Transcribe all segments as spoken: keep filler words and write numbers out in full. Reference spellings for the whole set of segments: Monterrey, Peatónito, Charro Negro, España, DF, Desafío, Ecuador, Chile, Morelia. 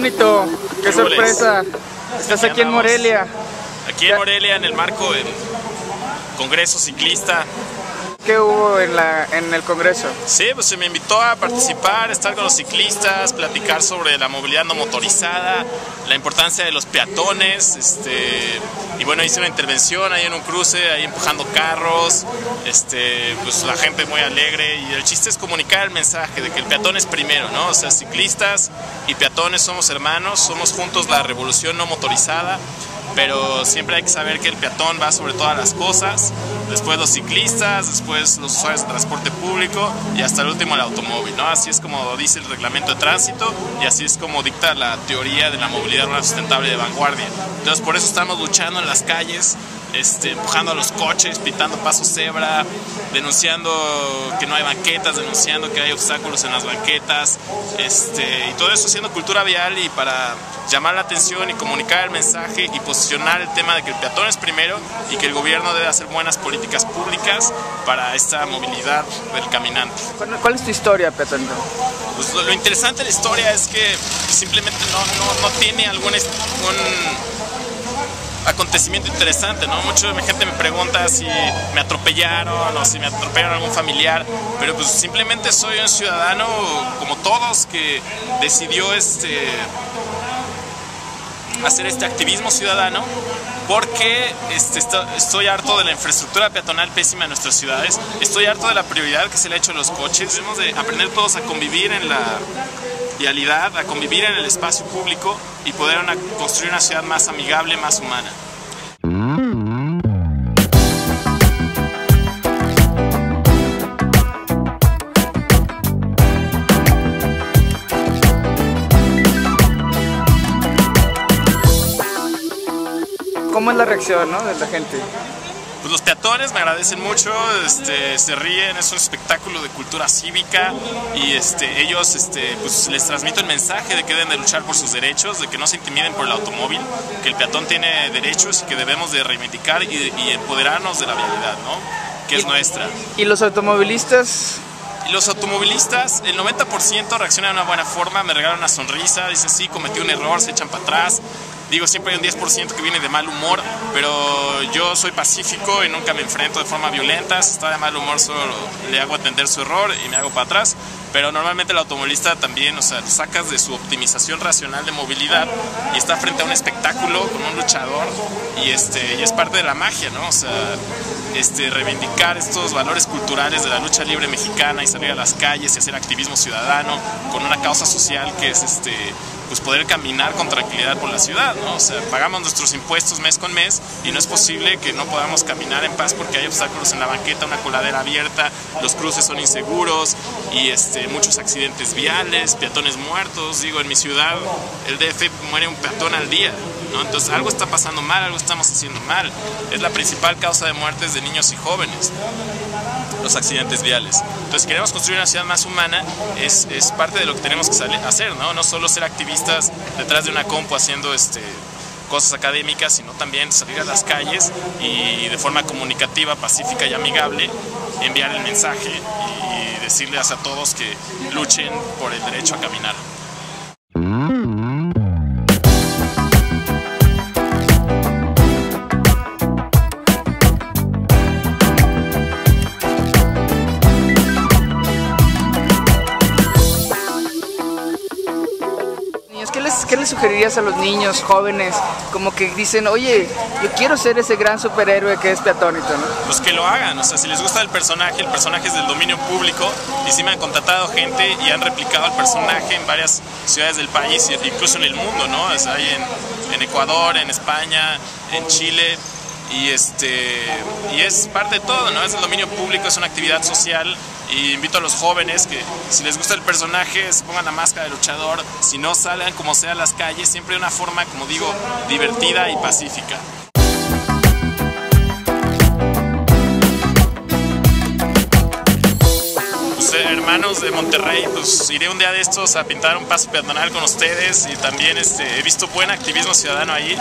Peatónito, qué sorpresa, estás aquí en Morelia. Aquí en Morelia, en el marco del Congreso Ciclista. ¿Qué hubo en, la, en el Congreso? Sí, pues se me invitó a participar, estar con los ciclistas, platicar sobre la movilidad no motorizada, la importancia de los peatones, este, y bueno, hice una intervención ahí en un cruce, ahí empujando carros, este, pues la gente muy alegre, y el chiste es comunicar el mensaje de que el peatón es primero, ¿no? O sea, ciclistas y peatones somos hermanos, somos juntos la revolución no motorizada. Pero siempre hay que saber que el peatón va sobre todas las cosas, después los ciclistas, después los usuarios de transporte público y hasta el último el automóvil, ¿no? Así es como dice el reglamento de tránsito y así es como dicta la teoría de la movilidad urbana sustentable de vanguardia. Entonces por eso estamos luchando en las calles, este, empujando a los coches, pitando paso cebra, denunciando que no hay banquetas, denunciando que hay obstáculos en las banquetas, este, y todo eso haciendo cultura vial y para llamar la atención y comunicar el mensaje y posicionar el tema de que el peatón es primero y que el gobierno debe hacer buenas políticas públicas para esta movilidad del caminante. ¿Cuál es tu historia, peatón? Pues lo, lo interesante de la historia es que simplemente no, no, no tiene algún... Un, acontecimiento interesante, ¿no? Mucha gente me pregunta si me atropellaron o si me atropellaron algún familiar, pero pues simplemente soy un ciudadano como todos que decidió este hacer este activismo ciudadano porque este, está, estoy harto de la infraestructura peatonal pésima en nuestras ciudades, estoy harto de la prioridad que se le ha hecho a los coches, debemos de aprender todos a convivir en la vialidad, a convivir en el espacio público y poder una, construir una ciudad más amigable, más humana. ¿Cómo es la reacción, ¿no? de la gente? Pues los peatones me agradecen mucho, este, se ríen, es un espectáculo de cultura cívica y este, ellos este, pues les transmito el mensaje de que deben de luchar por sus derechos, de que no se intimiden por el automóvil, que el peatón tiene derechos y que debemos de reivindicar y, y empoderarnos de la vialidad, ¿no? que es nuestra. ¿Y los automovilistas? Los automovilistas, el noventa por ciento reaccionan de una buena forma, me regalan una sonrisa, dicen sí, cometí un error, se echan para atrás. Digo, siempre hay un diez por ciento que viene de mal humor, pero yo soy pacífico y nunca me enfrento de forma violenta. Si está de mal humor, solo le hago atender su error y me hago para atrás. Pero normalmente el automovilista también, o sea, lo sacas de su optimización racional de movilidad y está frente a un espectáculo con un luchador y, este, y es parte de la magia, ¿no? O sea, este, reivindicar estos valores culturales de la lucha libre mexicana y salir a las calles y hacer activismo ciudadano con una causa social que es este, pues poder caminar con tranquilidad por la ciudad, ¿no? O sea, pagamos nuestros impuestos mes con mes y no es posible que no podamos caminar en paz porque hay obstáculos en la banqueta, una coladera abierta, los cruces son inseguros y este, muchos accidentes viales, peatones muertos. Digo, en mi ciudad, el D F, muere un peatón al día, ¿no? Entonces algo está pasando mal, algo estamos haciendo mal. Es la principal causa de muertes de niños y jóvenes, los accidentes viales. Entonces queremos construir una ciudad más humana, es, es parte de lo que tenemos que hacer, ¿no? No solo ser activistas detrás de una compu haciendo este... cosas académicas, sino también salir a las calles y de forma comunicativa, pacífica y amigable enviar el mensaje y decirles a todos que luchen por el derecho a caminar. ¿Qué le sugerirías a los niños, jóvenes, como que dicen, oye, yo quiero ser ese gran superhéroe que es Peatónito, ¿no? Pues que lo hagan, o sea, si les gusta el personaje, el personaje es del dominio público, y sí me han contratado gente y han replicado el personaje en varias ciudades del país, incluso en el mundo, ¿no? O sea, hay en, en Ecuador, en España, en Chile... Y, este, y es parte de todo, ¿no? Es el dominio público, es una actividad social y invito a los jóvenes que si les gusta el personaje se pongan la máscara de luchador, si no salgan como sea a las calles, siempre de una forma, como digo, divertida y pacífica. mis hermanos de Monterrey, pues iré un día de estos a pintar un paso peatonal con ustedes, y también este, he visto buen activismo ciudadano ahí.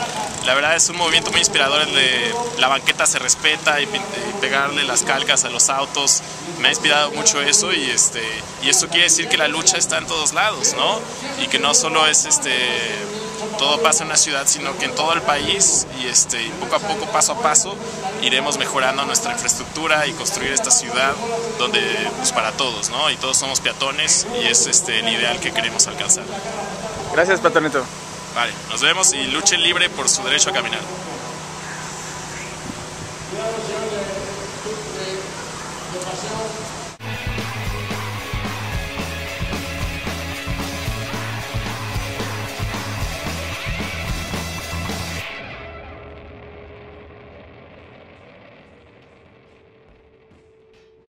La verdad es un movimiento muy inspirador, el de la banqueta se respeta y, y pegarle las calcas a los autos. Me ha inspirado mucho eso, y este y eso quiere decir que la lucha está en todos lados, ¿no? Y que no solo es este todo pasa en una ciudad, sino que en todo el país, y este y poco a poco, paso a paso, iremos mejorando nuestra infraestructura y construir esta ciudad donde, pues, para todos, ¿no? Y todos somos peatones, y es este el ideal que queremos alcanzar. Gracias, Peatónito. Vale, nos vemos y luchen libre por su derecho a caminar.